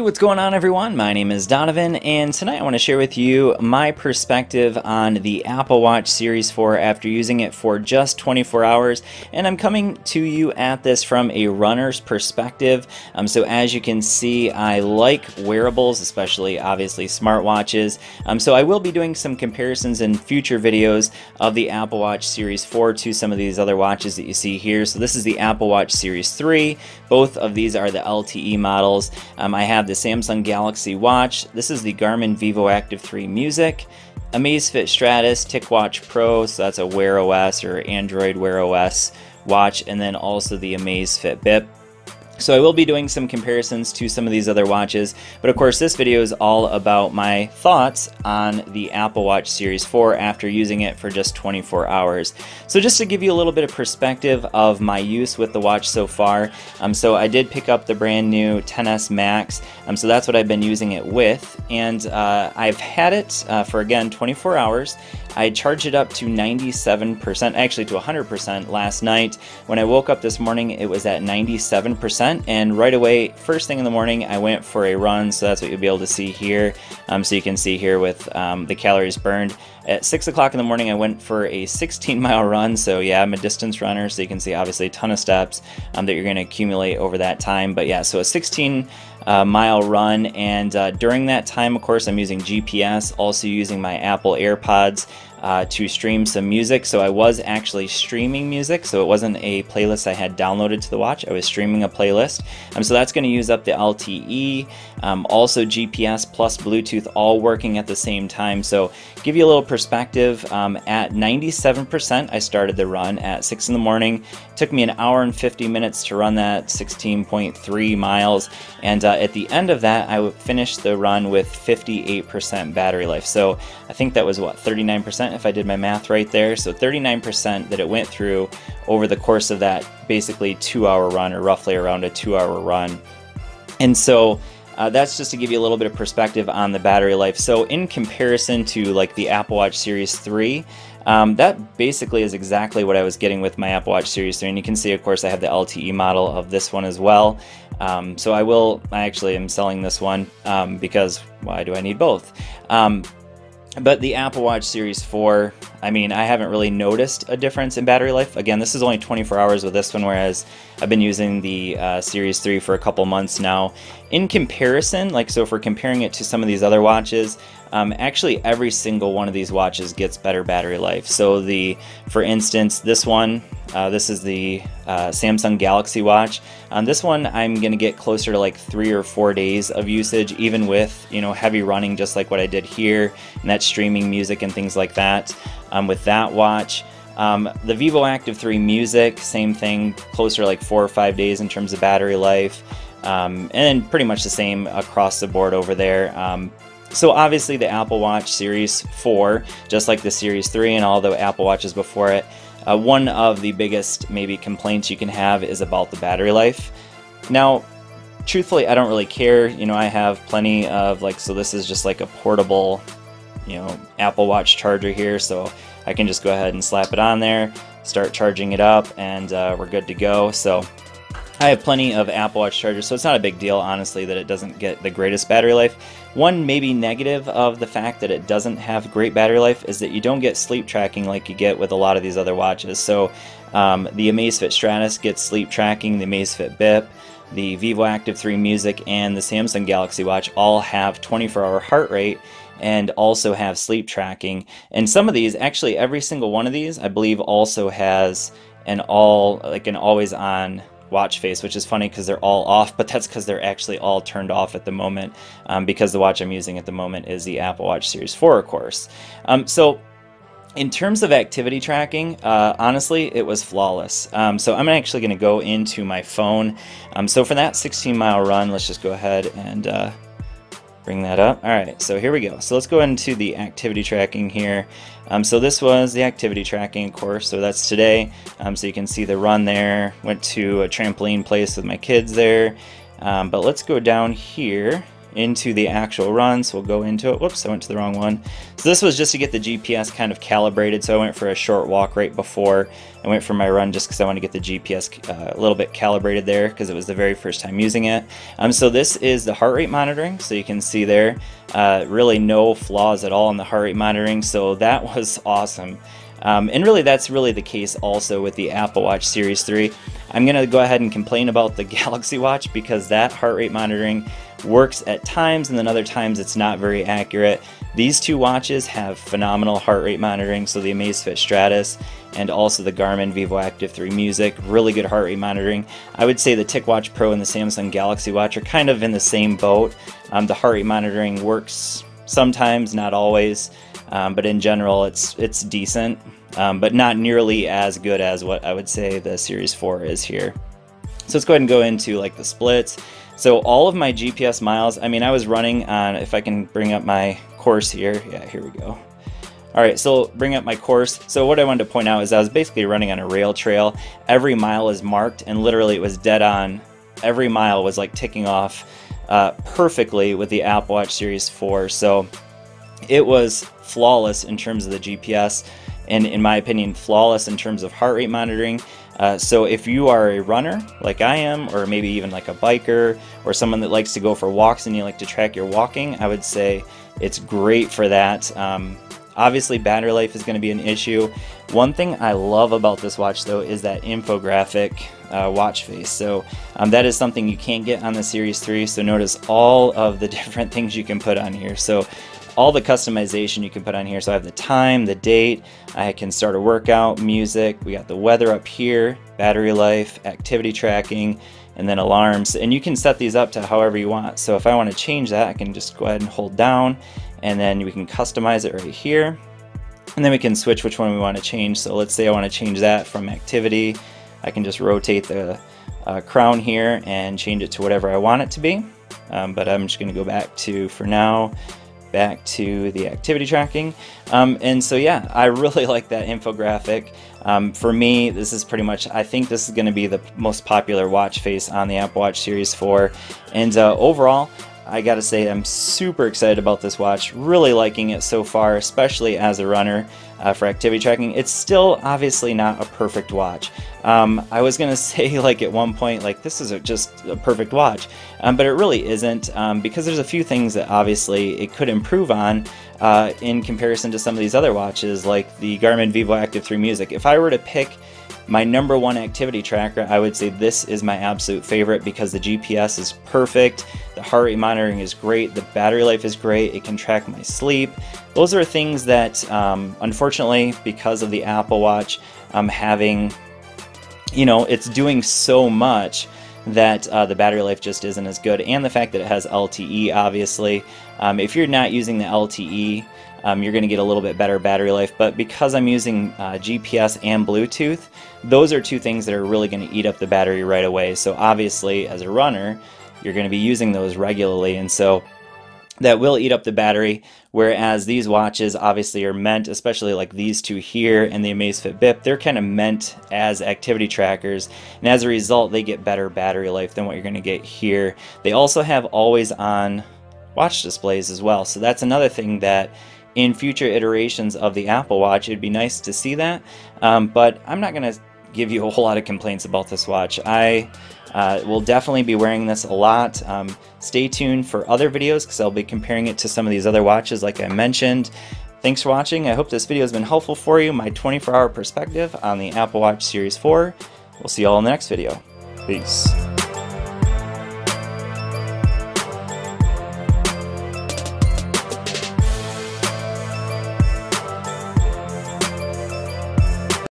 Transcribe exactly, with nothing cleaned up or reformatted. Hey, what's going on everyone? My name is Donovan and tonight I want to share with you my perspective on the Apple Watch Series four after using it for just twenty-four hours, and I'm coming to you at this from a runner's perspective. Um, so as you can see, I like wearables, especially obviously smartwatches. Um, so I will be doing some comparisons in future videos of the Apple Watch Series four to some of these other watches that you see here. So this is the Apple Watch Series three. Both of these are the L T E models. Um, I have the Samsung Galaxy Watch. This is the Garmin Vivoactive three Music, Amazfit Stratos, TicWatch Pro, so that's a Wear O S or Android Wear O S watch, and then also the Amazfit Bip. So I will be doing some comparisons to some of these other watches, but of course this video is all about my thoughts on the Apple Watch Series four after using it for just twenty-four hours. So just to give you a little bit of perspective of my use with the watch so far, um, so I did pick up the brand new X S Max, um, so that's what I've been using it with, and uh, I've had it uh, for, again, twenty-four hours. I charged it up to ninety-seven percent, actually to one hundred percent last night. When I woke up this morning, it was at ninety-seven percent, and right away, first thing in the morning, I went for a run, so that's what you'll be able to see here. Um, so you can see here with um, the calories burned. At six o'clock in the morning, I went for a sixteen mile run, so yeah, I'm a distance runner, so you can see obviously a ton of steps um, that you're gonna accumulate over that time, but yeah, so a sixteen mile run, and uh, during that time, of course, I'm using G P S, also using my Apple AirPods Uh, to stream some music. So I was actually streaming music, so it wasn't a playlist I had downloaded to the watch, I was streaming a playlist. Um, so that's going to use up the L T E, um, also G P S plus Bluetooth, all working at the same time. So give you a little perspective, um, at ninety-seven percent I started the run at six in the morning. It took me an hour and fifty minutes to run that sixteen point three miles, and uh, at the end of that I finished the run with fifty-eight percent battery life. So I think that was what, thirty-nine percent if I did my math right there. So thirty-nine percent that it went through over the course of that basically two hour run, or roughly around a two hour run. And so uh, that's just to give you a little bit of perspective on the battery life. So in comparison to like the Apple Watch Series three, Um, that basically is exactly what I was getting with my Apple Watch Series three, and you can see, of course, I have the L T E model of this one as well. Um, so I will, I actually am selling this one um, because why do I need both? Um, But the Apple Watch Series four, I mean, I haven't really noticed a difference in battery life. Again, this is only twenty-four hours with this one, whereas I've been using the uh, Series three for a couple months now. In comparison, like, so if we're comparing it to some of these other watches, um, actually every single one of these watches gets better battery life. So the, for instance, this one, uh, this is the uh, Samsung Galaxy Watch. On this one, I'm gonna get closer to like three or four days of usage, even with, you know, heavy running, just like what I did here, and that's streaming music and things like that. Um, with that watch, um, the Vivoactive three Music, same thing, closer to like four or five days in terms of battery life, um, and pretty much the same across the board over there. Um, So obviously the Apple Watch Series four, just like the Series three and all the Apple Watches before it, uh, one of the biggest maybe complaints you can have is about the battery life. Now, truthfully, I don't really care. You know, I have plenty of, like, so this is just like a portable, you know, Apple Watch charger here, so I can just go ahead and slap it on there, start charging it up, and uh, we're good to go. So I have plenty of Apple Watch chargers, so it's not a big deal, honestly, that it doesn't get the greatest battery life. One maybe negative of the fact that it doesn't have great battery life is that you don't get sleep tracking like you get with a lot of these other watches. So um, the Amazfit Stratos gets sleep tracking, the Amazfit Bip, the Vivoactive three Music, and the Samsung Galaxy Watch all have twenty-four hour heart rate and also have sleep tracking. And some of these, actually every single one of these, I believe also has an all, like an always on watch face, which is funny because they're all off, but that's because they're actually all turned off at the moment, um, because the watch I'm using at the moment is the Apple Watch Series four, of course. Um, so in terms of activity tracking, uh, honestly, it was flawless. Um, so I'm actually going to go into my phone. Um, so for that sixteen mile run, let's just go ahead and uh, bring that up. All right, so here we go. So let's go into the activity tracking here. Um, so this was the activity tracking, of course, so that's today. Um, so you can see the run there. Went to a trampoline place with my kids there. Um, but let's go down here into the actual run. So we'll go into it. Whoops, I went to the wrong one. So this was just to get the G P S kind of calibrated. So I went for a short walk right before I went for my run, just because I want to get the G P S uh, a little bit calibrated there, because it was the very first time using it. Um, so this is the heart rate monitoring. So you can see there, uh, really no flaws at all in the heart rate monitoring. So that was awesome. Um, and really that's really the case also with the Apple Watch Series three. I'm gonna go ahead and complain about the Galaxy Watch, because that heart rate monitoring works at times and then other times it's not very accurate. These two watches have phenomenal heart rate monitoring, so the Amazfit Stratos and also the Garmin Vivoactive three Music, really good heart rate monitoring. I would say the TicWatch Pro and the Samsung Galaxy Watch are kind of in the same boat. Um, the heart rate monitoring works sometimes, not always. Um, but in general, it's it's decent, um, but not nearly as good as what I would say the Series four is here. So let's go ahead and go into like the splits. So all of my G P S miles, I mean, I was running on, if I can bring up my course here. Yeah, here we go. All right, so bring up my course. So what I wanted to point out is I was basically running on a rail trail. Every mile is marked, and literally it was dead on. Every mile was like ticking off uh, perfectly with the Apple Watch Series four. So it was flawless in terms of the G P S, and in my opinion, flawless in terms of heart rate monitoring. Uh, so if you are a runner like I am, or maybe even like a biker, or someone that likes to go for walks and you like to track your walking, I would say it's great for that. Um, obviously battery life is going to be an issue. One thing I love about this watch though is that infographic uh, watch face. So um, that is something you can't get on the Series three. So notice all of the different things you can put on here. So all the customization you can put on here. So I have the time, the date, I can start a workout, music, we got the weather up here, battery life, activity tracking, and then alarms. And you can set these up to however you want. So if I want to change that, I can just go ahead and hold down, and then we can customize it right here. And then we can switch which one we want to change. So let's say I want to change that from activity. I can just rotate the uh, crown here and change it to whatever I want it to be. Um, but I'm just going to go back to, for now, back to the activity tracking. Um, and so yeah, I really like that infographic. Um, for me, this is pretty much, I think this is gonna be the most popular watch face on the Apple Watch Series four. And uh, overall, I gotta say I'm super excited about this watch, really liking it so far, especially as a runner uh, for activity tracking. It's still obviously not a perfect watch. Um, I was gonna say like at one point, like this is a, just a perfect watch, um, but it really isn't, um, because there's a few things that obviously it could improve on uh, in comparison to some of these other watches like the Garmin Vivoactive three Music. If I were to pick my number one activity tracker, I would say this is my absolute favorite because the G P S is perfect, the heart rate monitoring is great, the battery life is great, it can track my sleep. Those are things that um, unfortunately, because of the Apple Watch, I'm um, having, you know, it's doing so much that uh, the battery life just isn't as good, and the fact that it has L T E obviously. Um, if you're not using the L T E, Um, you're going to get a little bit better battery life, but because I'm using uh, G P S and Bluetooth, those are two things that are really going to eat up the battery right away. So obviously as a runner, you're going to be using those regularly, and so that will eat up the battery, whereas these watches obviously are meant, especially like these two here and the Amazfit Bip, they're kind of meant as activity trackers, and as a result they get better battery life than what you're going to get here. They also have always on watch displays as well, so that's another thing that in future iterations of the Apple Watch, it'd be nice to see that, um, but I'm not going to give you a whole lot of complaints about this watch. I uh, will definitely be wearing this a lot. Um, stay tuned for other videos because I'll be comparing it to some of these other watches like I mentioned. Thanks for watching. I hope this video has been helpful for you, my twenty-four hour perspective on the Apple Watch Series four. We'll see you all in the next video. Peace.